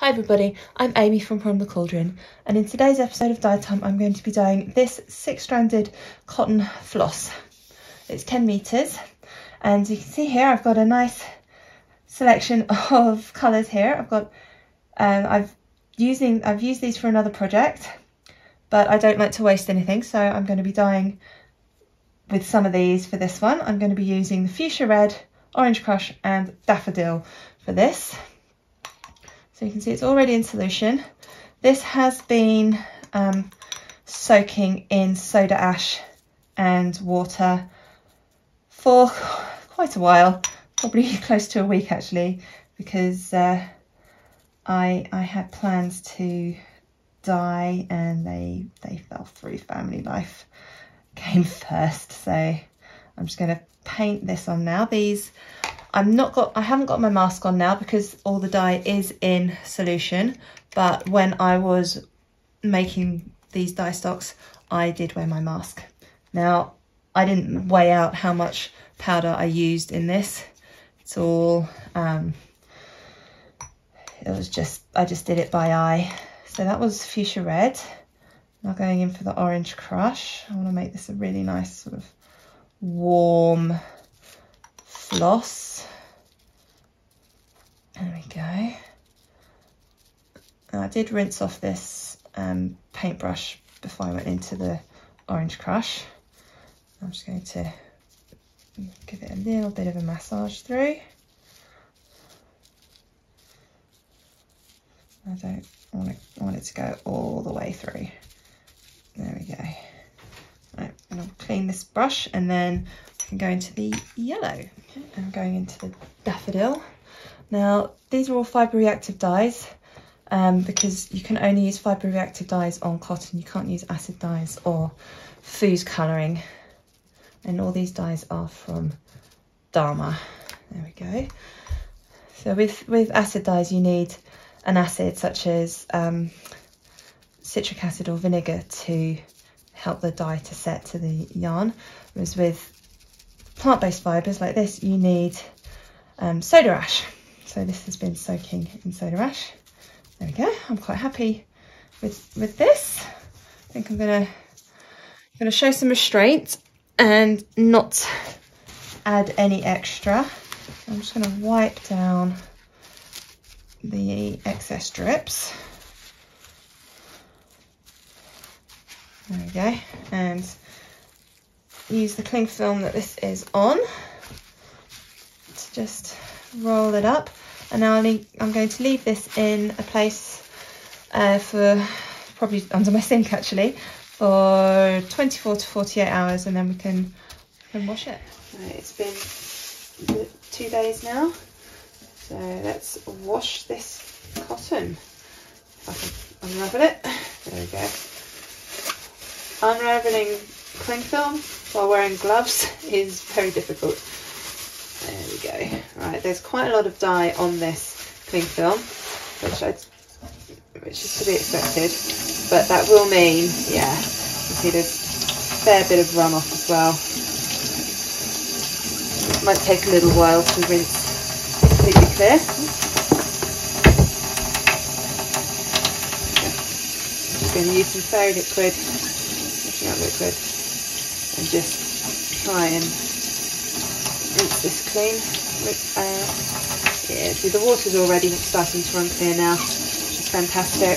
Hi everybody, I'm Amy from the Cauldron, and in today's episode of Dye Time I'm going to be dyeing this 6-stranded cotton floss. It's 10 meters, and you can see here I've got a nice selection of colors here. I've got I've used these for another project, but I don't like to waste anything, so I'm going to be dyeing with some of these for this one. I'm going to be using the Fuchsia Red, Orange Crush and Daffodil for this. So you can see it's already in solution. This has been soaking in soda ash and water for quite a while, probably close to a week actually, because I had plans to dye and they fell through. Family life came first, so I'm just going to paint this on now. These I haven't got my mask on now because all the dye is in solution, but when I was making these dye stocks I did wear my mask. Now I didn't weigh out how much powder I used in this. It's all it was just, I just did it by eye. So that was Fuchsia Red. Now going in for the Orange Crush. I want to make this a really nice sort of warm floss. There we go. Now I did rinse off this paintbrush before I went into the Orange Crush. I'm just going to give it a little bit of a massage through. I don't want it to go all the way through. There we go. Right, and I'll clean this brush and then I can go into the yellow. Okay, I'm going into the Daffodil. Now these are all fibroreactive dyes, because you can only use fibroreactive dyes on cotton. You can't use acid dyes or foods colouring. And all these dyes are from Dharma. There we go. So with acid dyes you need an acid such as citric acid or vinegar to help the dye to set to the yarn, whereas with plant-based fibres like this you need soda ash. So this has been soaking in soda ash. There we go. I'm quite happy with this. I think I'm gonna show some restraint and not add any extra. I'm just gonna wipe down the excess drips. There we go, and use the cling film that this is on to just roll it up. And now I'm going to leave this in a place for probably under my sink actually for 24 to 48 hours, and then we can wash it. Right, it's been 2 days now. So let's wash this cotton. If I can unravel it. There we go. Unraveling cling film while wearing gloves is very difficult. There we go. Right, there's quite a lot of dye on this cling film, which is to be expected, but that will mean, yeah, you see there's a fair bit of runoff as well. It might take a little while to rinse completely clear. I'm just going to use some fairy liquid, washing out liquid, and just try and rinse this clean. Yeah, see the water's already starting to run clear now, which is fantastic.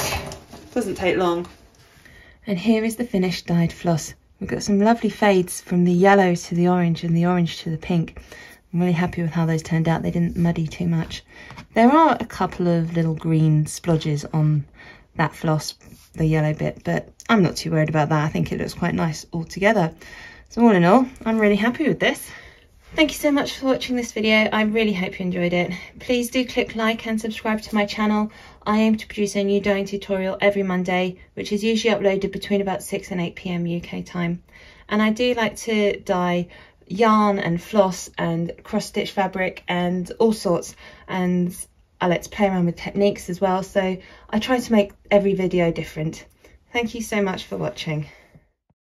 Doesn't take long. And here is the finished dyed floss. We've got some lovely fades from the yellow to the orange and the orange to the pink. I'm really happy with how those turned out. They didn't muddy too much. There are a couple of little green splodges on that floss, the yellow bit, but I'm not too worried about that. I think it looks quite nice altogether. So all in all, I'm really happy with this. Thank you so much for watching this video. I really hope you enjoyed it. Please do click like and subscribe to my channel. I aim to produce a new dyeing tutorial every Monday, which is usually uploaded between about 6 and 8 p.m. UK time. And I do like to dye yarn and floss and cross stitch fabric and all sorts, and I like to play around with techniques as well, so I try to make every video different. Thank you so much for watching.